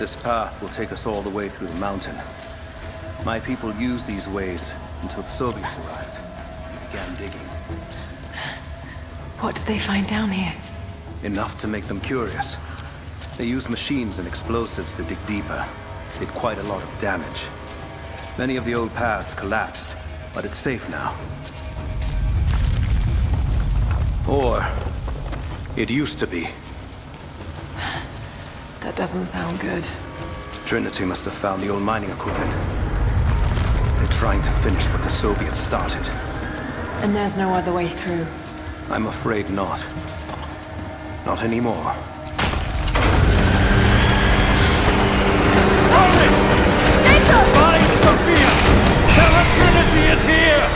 This path will take us all the way through the mountain. My people used these ways until the Soviets arrived and began digging. What did they find down here? Enough to make them curious. They used machines and explosives to dig deeper. Did quite a lot of damage. Many of the old paths collapsed, but it's safe now. Or it used to be. That doesn't sound good. Trinity must have found the old mining equipment. They're trying to finish what the Soviets started. And there's no other way through? I'm afraid not. Not anymore. Find Sophia! Tell her Trinity is here!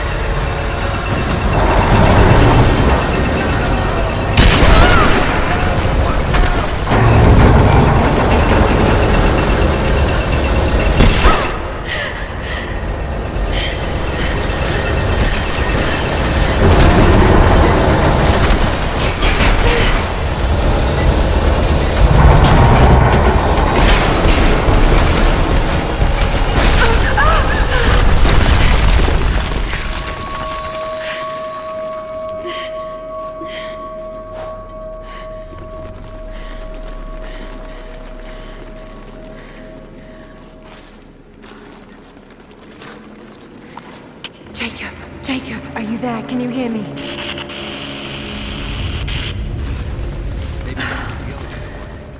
Jacob, are you there? Can you hear me?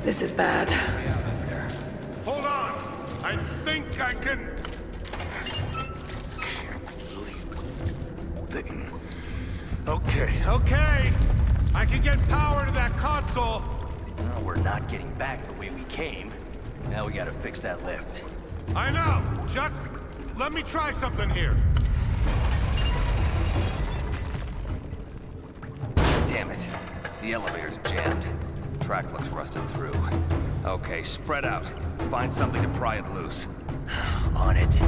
This is bad. Hold on! I think I can... Okay! I can get power to that console! Well, we're not getting back the way we came. Now we gotta fix that lift. I know! Just let me try something here. Damn it. The elevator's jammed. Track looks rusted through. Okay, spread out. Find something to pry it loose. On it.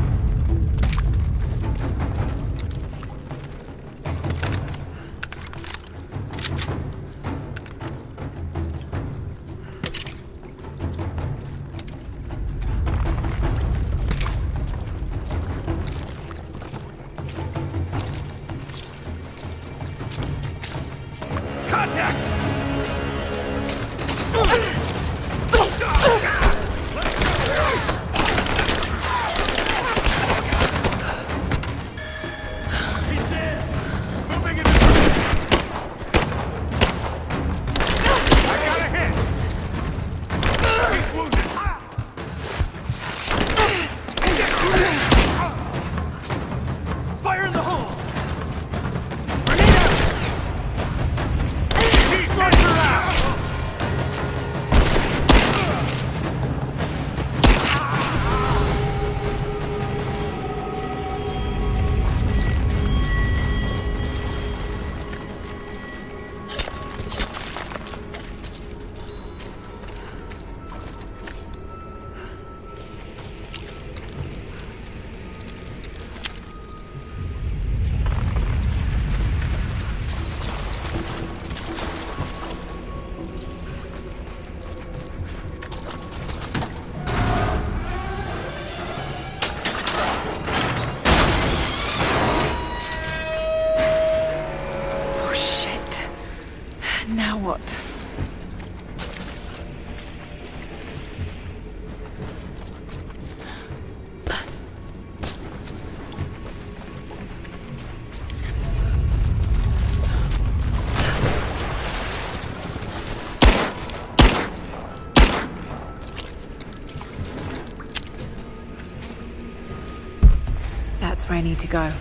That's where I need to go.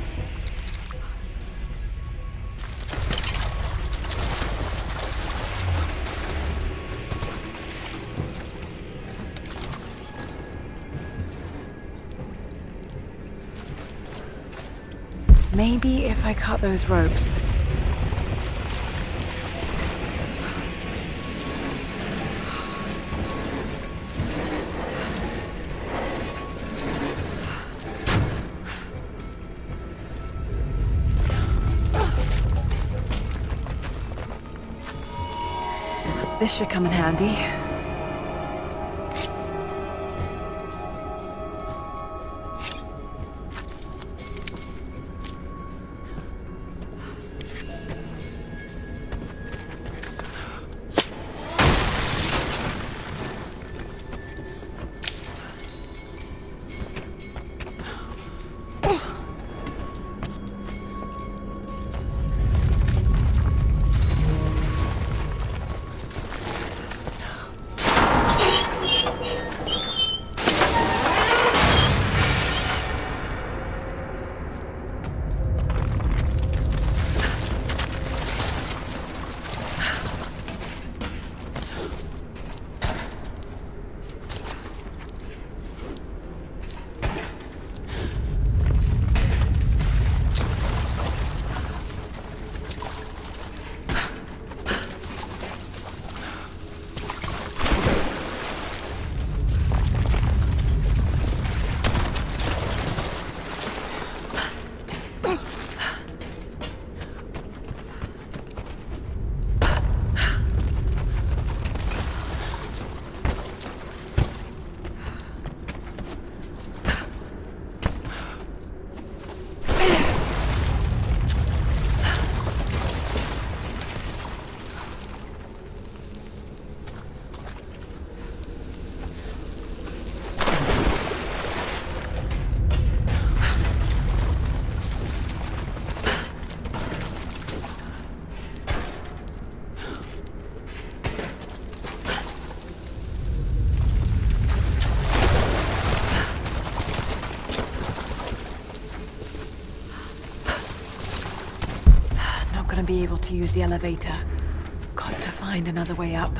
Maybe if I cut those ropes. This should come in handy. gonna be able to use the elevator. Got to find another way up.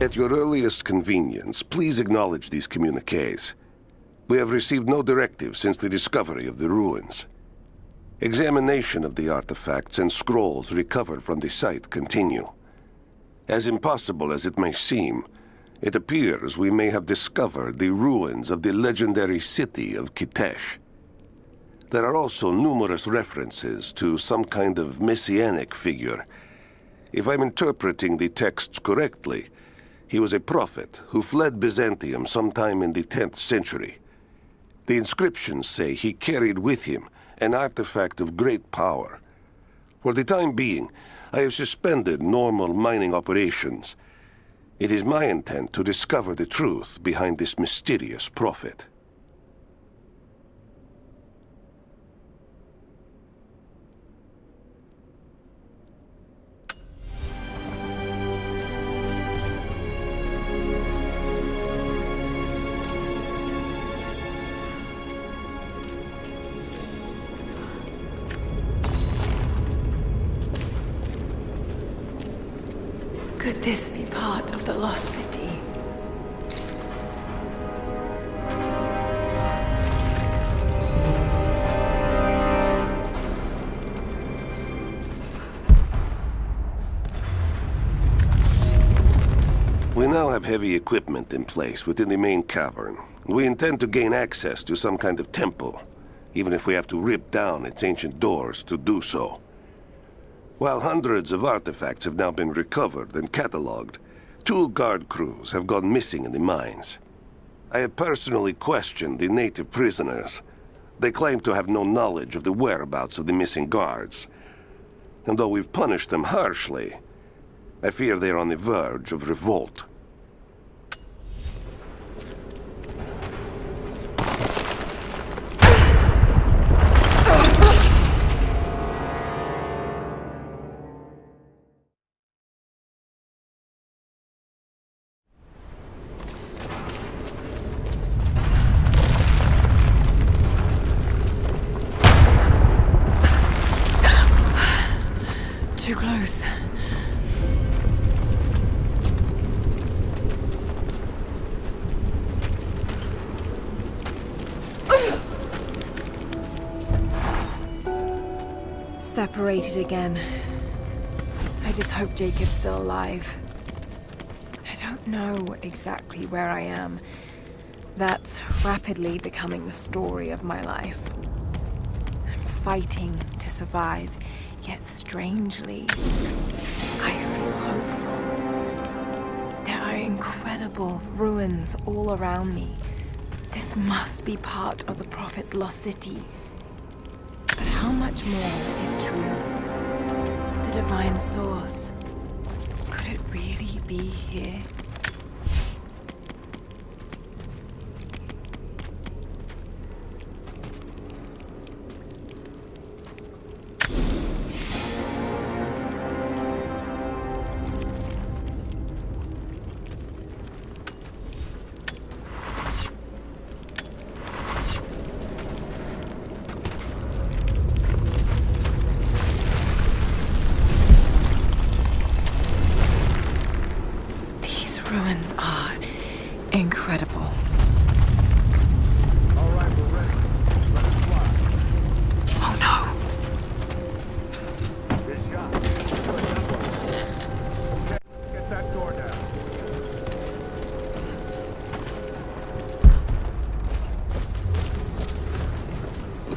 At your earliest convenience, please acknowledge these communiques. We have received no directive since the discovery of the ruins. Examination of the artifacts and scrolls recovered from the site continue. As impossible as it may seem, it appears we may have discovered the ruins of the legendary city of Kitezh. There are also numerous references to some kind of messianic figure. If I'm interpreting the texts correctly, he was a prophet who fled Byzantium sometime in the 10th century. The inscriptions say he carried with him an artifact of great power. For the time being, I have suspended normal mining operations. It is my intent to discover the truth behind this mysterious prophet. Could this be part of the lost city? We now have heavy equipment in place within the main cavern. We intend to gain access to some kind of temple, even if we have to rip down its ancient doors to do so. While hundreds of artifacts have now been recovered and catalogued, 2 guard crews have gone missing in the mines. I have personally questioned the native prisoners. They claim to have no knowledge of the whereabouts of the missing guards. And though we've punished them harshly, I fear they're on the verge of revolt. Too close. Separated again. I just hope Jacob's still alive. I don't know exactly where I am. That's rapidly becoming the story of my life. I'm fighting to survive. Yet strangely, I feel hopeful. There are incredible ruins all around me. This must be part of the Prophet's lost city. But how much more is true? The divine source. Could it really be here?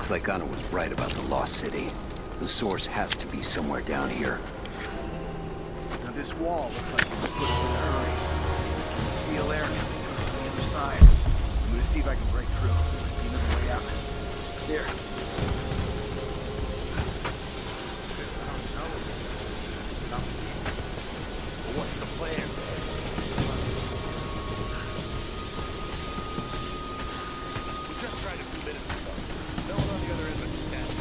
Looks like Anna was right about the lost city. The source has to be somewhere down here. Now this wall looks like it was put up in a hurry. I can feel air coming through from the other side. I'm gonna see if I can break through. There's another way out. There. I don't know. But what's the plan? We just tried a few minutes ago. No one on the other end understands.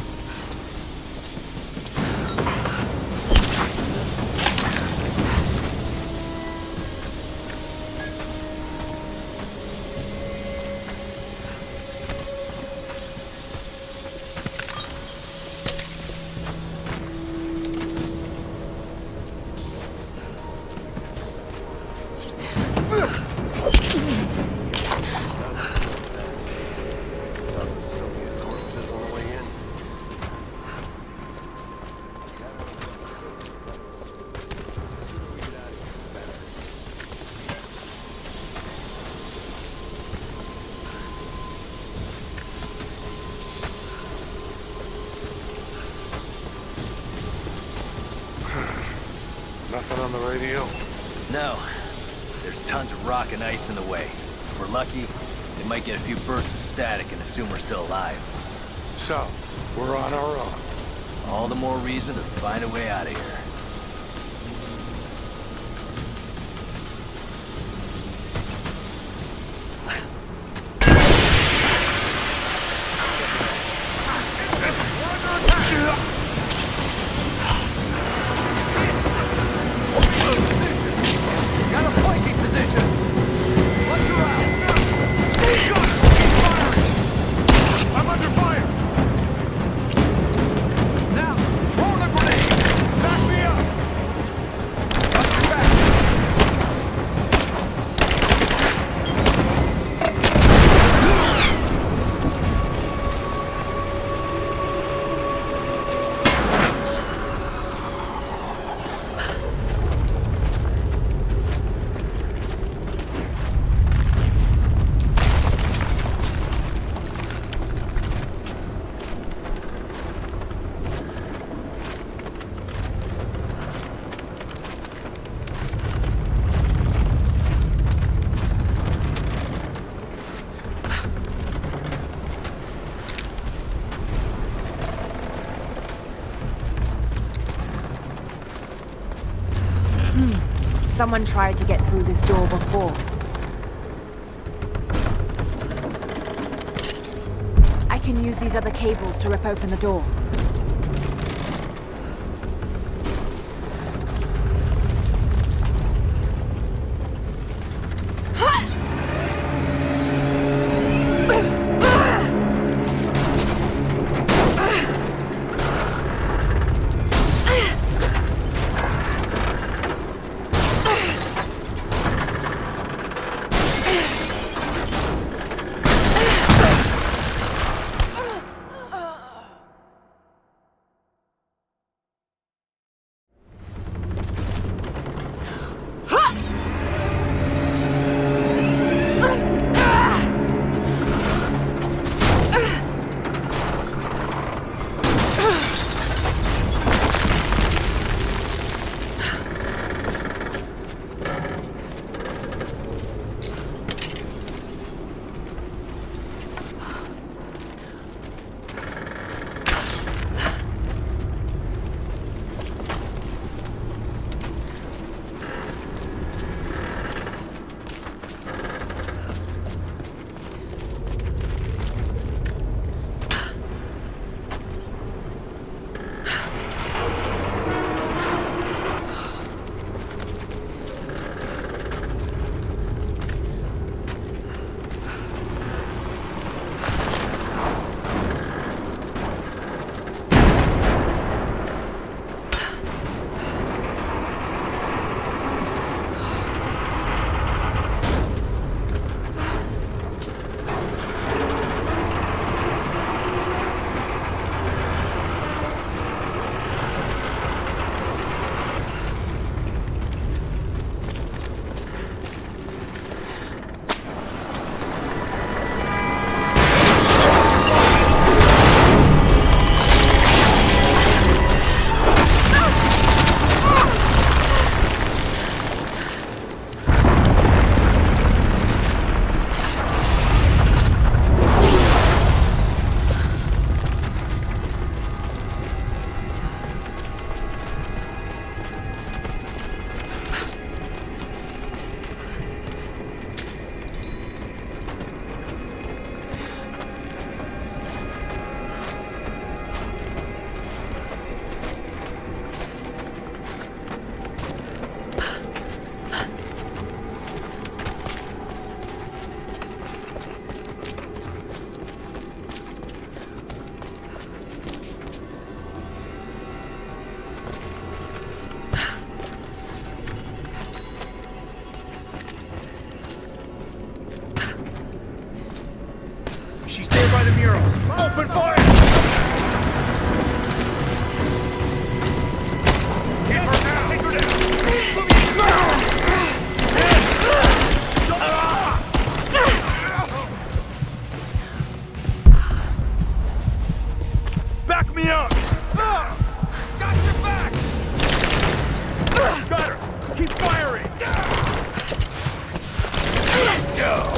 Nothing on the radio? No. There's tons of rock and ice in the way. If we're lucky, they might get a few bursts of static and assume we're still alive. So, we're on our own. All the more reason to find a way out of here. Someone tried to get through this door before. I can use these other cables to rip open the door. She's there by the mural. Open fire! Hit her now! Take her down! Back me up! Got your back! Got her! Keep firing! Let's go!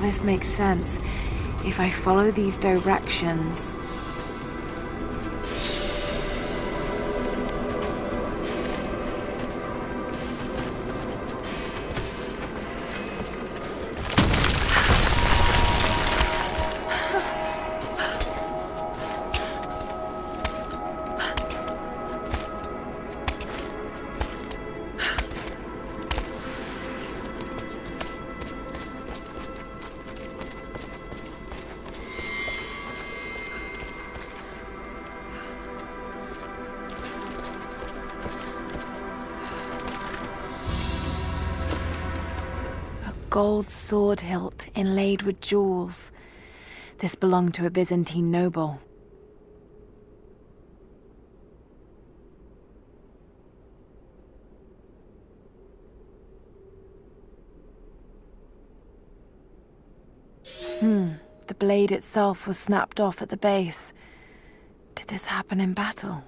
This makes sense if I follow these directions. Gold sword hilt inlaid with jewels. This belonged to a Byzantine noble. The blade itself was snapped off at the base. Did this happen in battle?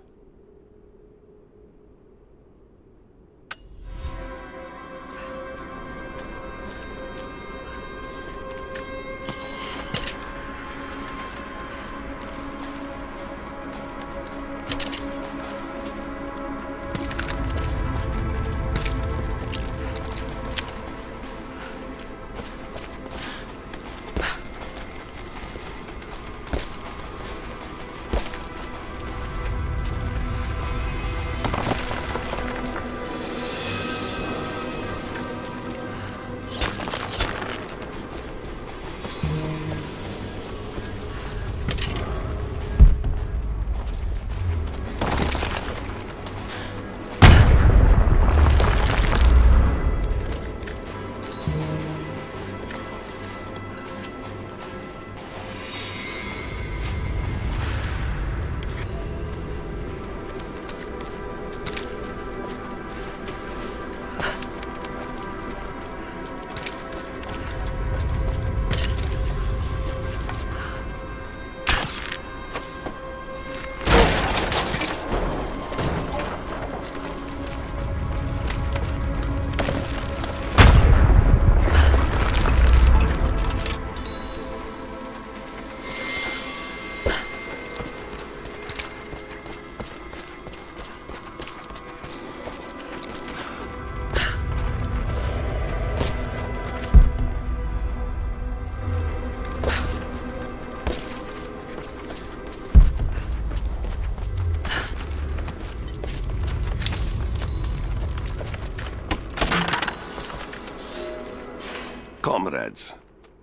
Comrades,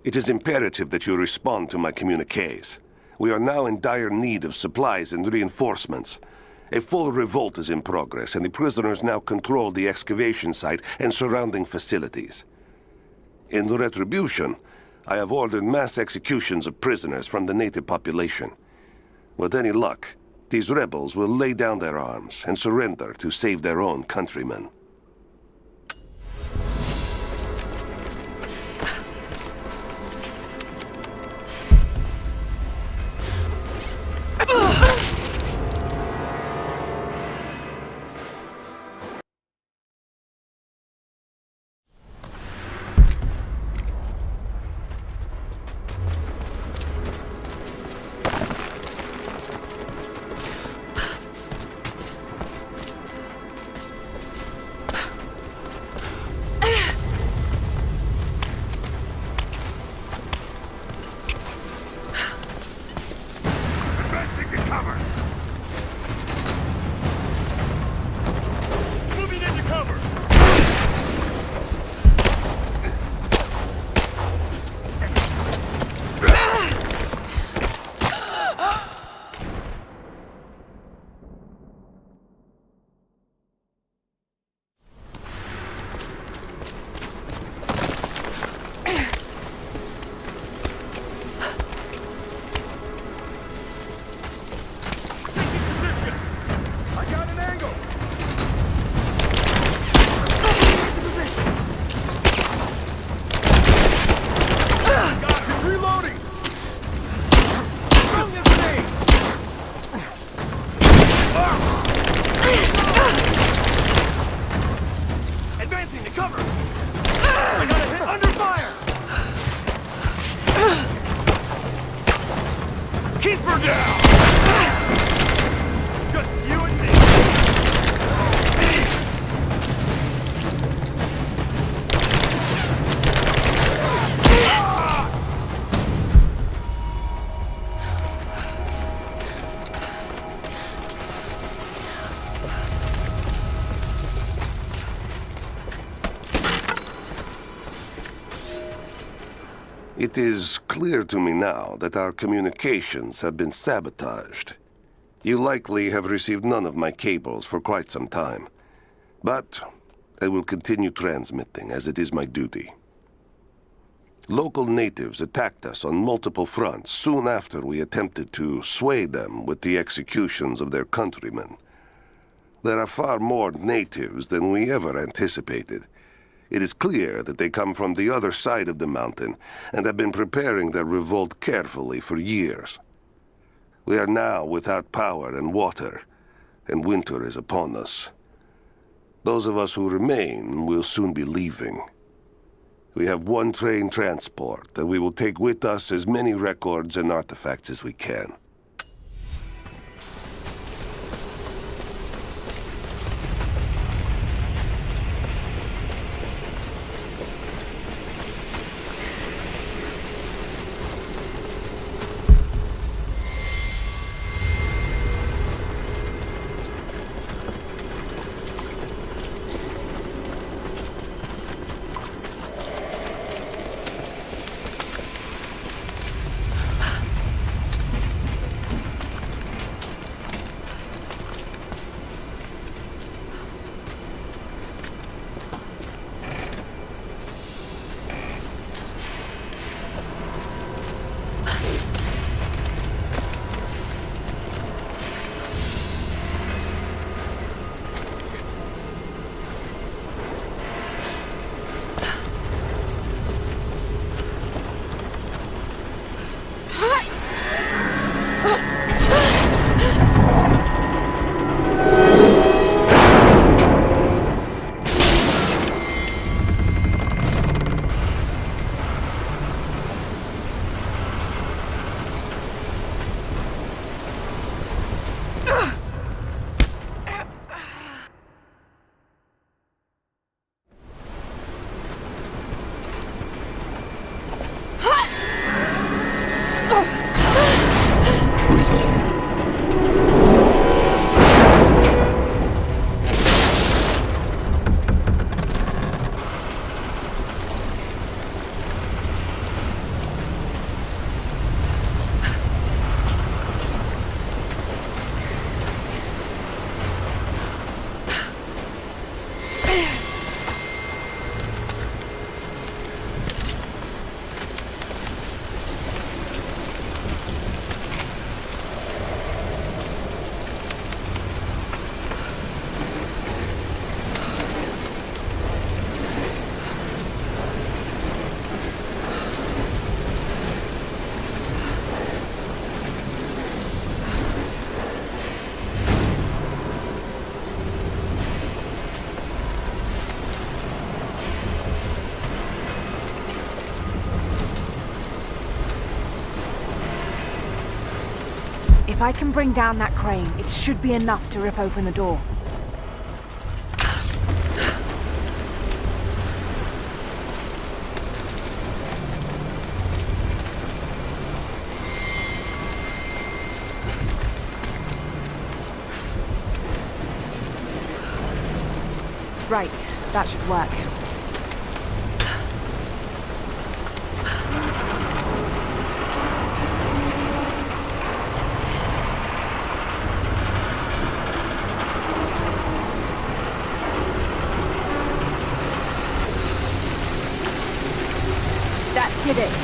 it is imperative that you respond to my communiques. We are now in dire need of supplies and reinforcements. A full revolt is in progress, and the prisoners now control the excavation site and surrounding facilities. In retribution, I have ordered mass executions of prisoners from the native population. With any luck, these rebels will lay down their arms and surrender to save their own countrymen. It is clear to me now that our communications have been sabotaged. You likely have received none of my cables for quite some time, but I will continue transmitting as it is my duty. Local natives attacked us on multiple fronts soon after we attempted to sway them with the executions of their countrymen. There are far more natives than we ever anticipated. It is clear that they come from the other side of the mountain and have been preparing their revolt carefully for years. We are now without power and water, and winter is upon us. Those of us who remain will soon be leaving. We have one train transport, and we will take with us as many records and artifacts as we can. If I can bring down that crane, it should be enough to rip open the door. Right, that should work. That did it.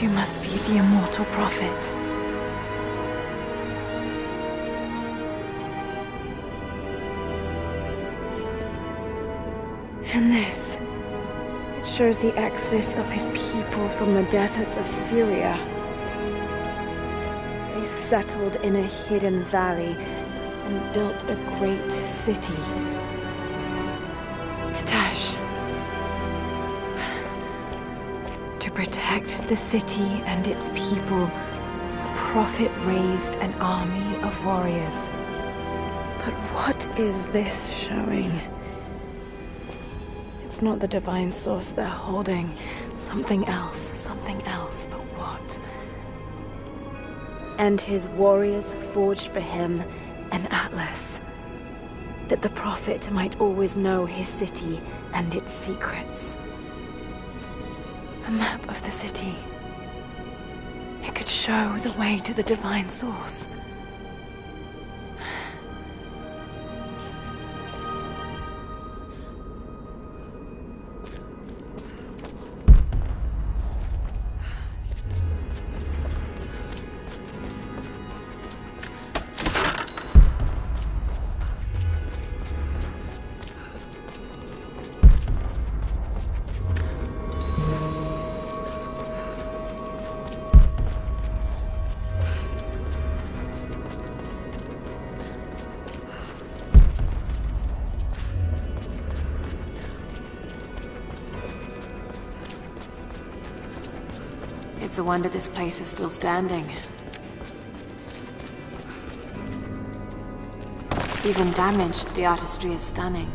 You must be the immortal prophet. And this, it shows the exodus of his people from the deserts of Syria. They settled in a hidden valley and built a great city. Kitezh. To protect the city and its people, the prophet raised an army of warriors. But what is this showing? It's not the divine source they're holding. Something else, but what? And his warriors forged for him an atlas, that the prophet might always know his city and its secrets. A map of the city. It could show the way to the divine source. It's a wonder this place is still standing. Even damaged, the artistry is stunning.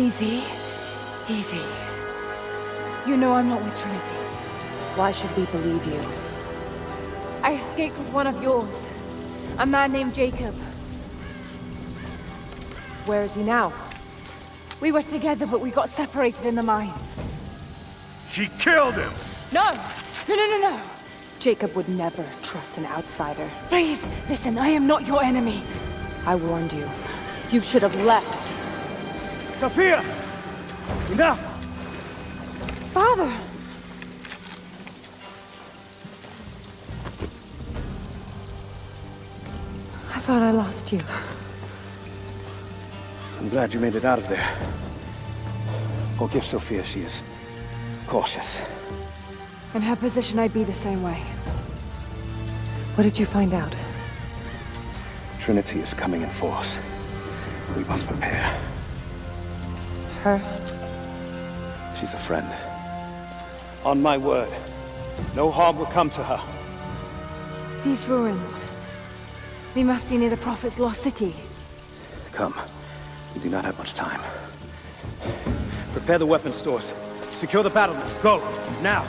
Easy. Easy. You know I'm not with Trinity. Why should we believe you? I escaped with one of yours. A man named Jacob. Where is he now? We were together, but we got separated in the mines. She killed him! No! No, no, no, no! Jacob would never trust an outsider. Please, listen, I am not your enemy. I warned you. You should have left. Sophia! Enough! Father! I thought I lost you. I'm glad you made it out of there. Go give Sophia, she is cautious. In her position, I'd be the same way. What did you find out? Trinity is coming in force. We must prepare. Her? She's a friend. On my word, no harm will come to her. These ruins. We must be near the Prophet's lost city. Come. We do not have much time. Prepare the weapon stores. Secure the battlements. Go! Now!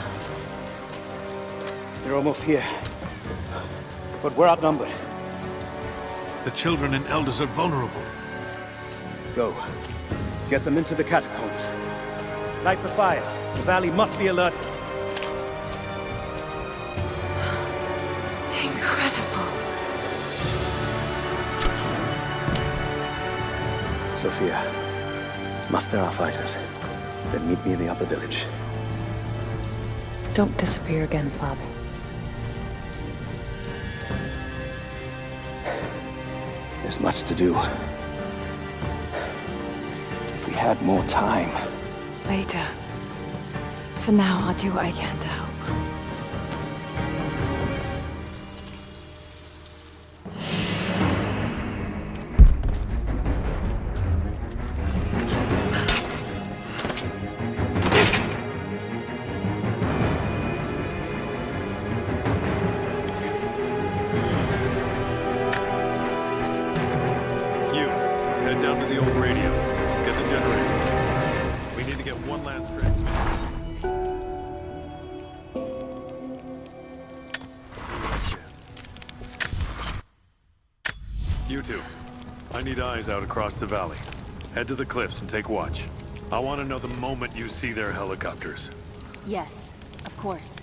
They're almost here. But we're outnumbered. The children and elders are vulnerable. Go. Get them into the catacombs. Light the fires. The valley must be alerted. Sophia, muster our fighters, then meet me in the upper village. Don't disappear again, Father. There's much to do. If we had more time... Later. For now, I'll do what I can to help. Out across the valley. Head to the cliffs and take watch. I want to know the moment you see their helicopters. Yes, of course.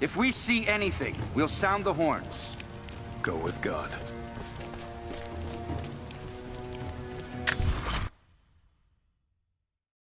If we see anything, we'll sound the horns. Go with God.